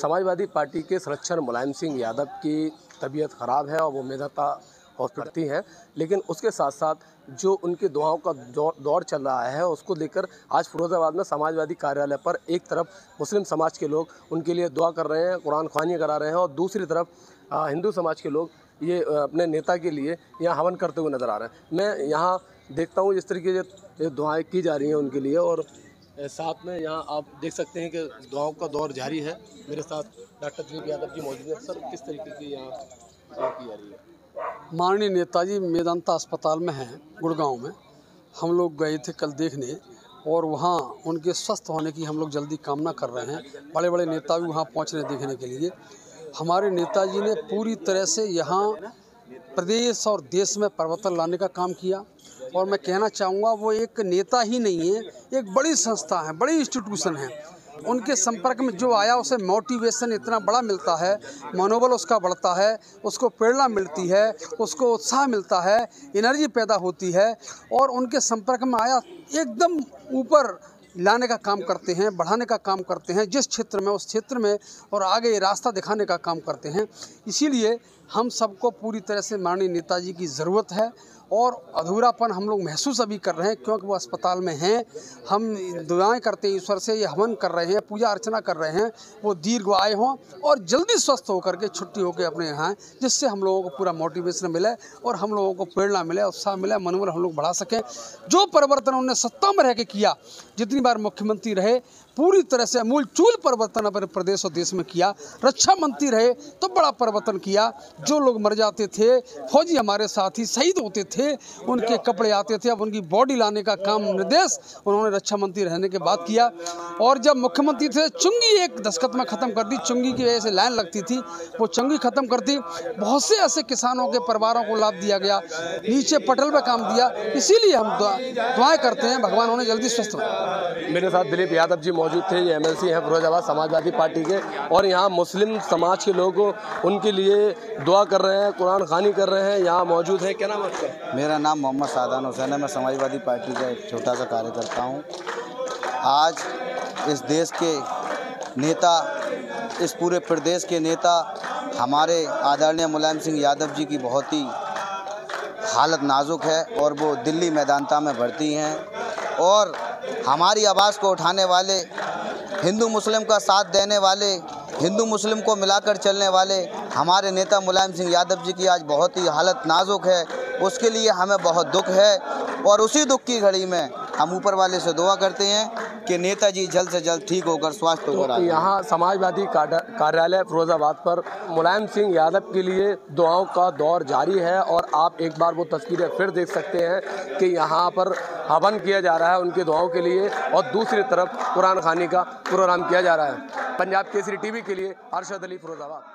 Samajwadi party के संरक्षण मुलायम सिंह यादव की तबीयत ख़राब है और वो मेधाता करती हैं, लेकिन उसके साथ साथ जो उनकी दुआओं का दौर चल रहा है उसको लेकर आज फ़िरोज़ाबाद में समाजवादी कार्यालय पर एक तरफ मुस्लिम समाज के लोग उनके लिए दुआ कर रहे हैं, कुरान ख़्वानी करा रहे हैं और दूसरी तरफ हिंदू समाज के लोग ये अपने नेता के लिए यहाँ हवन करते हुए नज़र आ रहे हैं। मैं यहाँ देखता हूँ जिस तरीके से दुआएँ की जा रही हैं उनके लिए, और साथ में यहाँ आप देख सकते हैं कि दुआओं का दौर जारी है। मेरे साथ डॉक्टर दिलीप यादव जी मौजूद हैं। सर, किस तरीके की यहाँ दुआ की जा रही है? माननीय नेताजी मेदांता अस्पताल में हैं, गुड़गांव में। हम लोग गए थे कल देखने और वहाँ उनके स्वस्थ होने की हम लोग जल्दी कामना कर रहे हैं। बड़े बड़े नेता भी वहाँ पहुँच रहे देखने के लिए। हमारे नेताजी ने पूरी तरह से यहाँ प्रदेश और देश में परिवर्तन लाने का काम किया और मैं कहना चाहूँगा वो एक नेता ही नहीं है, एक बड़ी संस्था है, बड़ी इंस्टीट्यूशन है। उनके संपर्क में जो आया उसे मोटिवेशन इतना बड़ा मिलता है, मनोबल उसका बढ़ता है, उसको प्रेरणा मिलती है, उसको उत्साह मिलता है, एनर्जी पैदा होती है और उनके संपर्क में आया एकदम ऊपर लाने का काम करते हैं, बढ़ाने का काम करते हैं जिस क्षेत्र में उस क्षेत्र में, और आगे ये रास्ता दिखाने का काम करते हैं। इसीलिए हम सबको पूरी तरह से माननीय नेताजी की ज़रूरत है और अधूरापन हम लोग महसूस अभी कर रहे हैं क्योंकि वो अस्पताल में हैं। हम दुआएं करते हैं ईश्वर से, ये हवन कर रहे हैं, पूजा अर्चना कर रहे हैं, वो दीर्घ आय हों और जल्दी स्वस्थ होकर के छुट्टी होकर अपने यहाँ, जिससे हम लोगों को पूरा मोटिवेशन मिले और हम लोगों को प्रेरणा मिले, उत्साह मिले, मनोबल हम लोग बढ़ा सकें। जो परिवर्तन उन्होंने सत्ता में रह के किया, जितनी बार मुख्यमंत्री रहे, पूरी तरह से अमूल चूल परिवर्तन अपने प्रदेश और देश में किया। रक्षा मंत्री रहे तो बड़ा परिवर्तन किया। जो लोग मर जाते थे, फौजी हमारे साथी शहीद होते थे, उनके कपड़े आते थे, अब उनकी बॉडी लाने का काम निर्देश उन्होंने रक्षा मंत्री रहने के बाद किया। और जब मुख्यमंत्री थे, चुंगी एक दशकत में ख़त्म कर दी। चुंगी की वजह से लाइन लगती थी, वो चुंगी ख़त्म कर दी। बहुत से ऐसे किसानों के परिवारों को लाभ दिया गया, नीचे पटल पर काम दिया। इसीलिए हम दुआएँ करते हैं भगवान उन्हें जल्दी स्वस्थ हो। मेरे साथ दिलीप यादव जी मौजूद थे, ये MLC हैं फ़िरोज़ाबाद समाजवादी पार्टी के, और यहाँ मुस्लिम समाज के लोग उनके लिए दुआ कर रहे हैं, कुरान खानी कर रहे हैं, यहाँ मौजूद है। क्या नाम है आपका? मेरा नाम मोहम्मद सादान हुसैन है। मैं समाजवादी पार्टी का एक छोटा सा कार्यकर्ता हूँ। आज इस देश के नेता, इस पूरे प्रदेश के नेता हमारे आदरणीय मुलायम सिंह यादव जी की बहुत ही हालत नाजुक है और वो दिल्ली मेदांता में भर्ती हैं और हमारी आवाज़ को उठाने वाले, हिंदू मुस्लिम का साथ देने वाले, हिंदू मुस्लिम को मिलाकर चलने वाले हमारे नेता मुलायम सिंह यादव जी की आज बहुत ही हालत नाजुक है। उसके लिए हमें बहुत दुख है और उसी दुख की घड़ी में हम ऊपर वाले से दुआ करते हैं कि नेताजी जल्द से जल्द ठीक होकर स्वास्थ्य होकर आए। यहाँ समाजवादी कार्यालय फ़िरोज़ाबाद पर मुलायम सिंह यादव के लिए दुआओं का दौर जारी है और आप एक बार वो तस्वीरें फिर देख सकते हैं कि यहाँ पर हवन किया जा रहा है उनकी दुआओं के लिए और दूसरी तरफ कुरान खानी का प्रोग्राम किया जा रहा है। पंजाब केसरी TV के लिए अर्शद अली, फ़िरोज़ाबाद।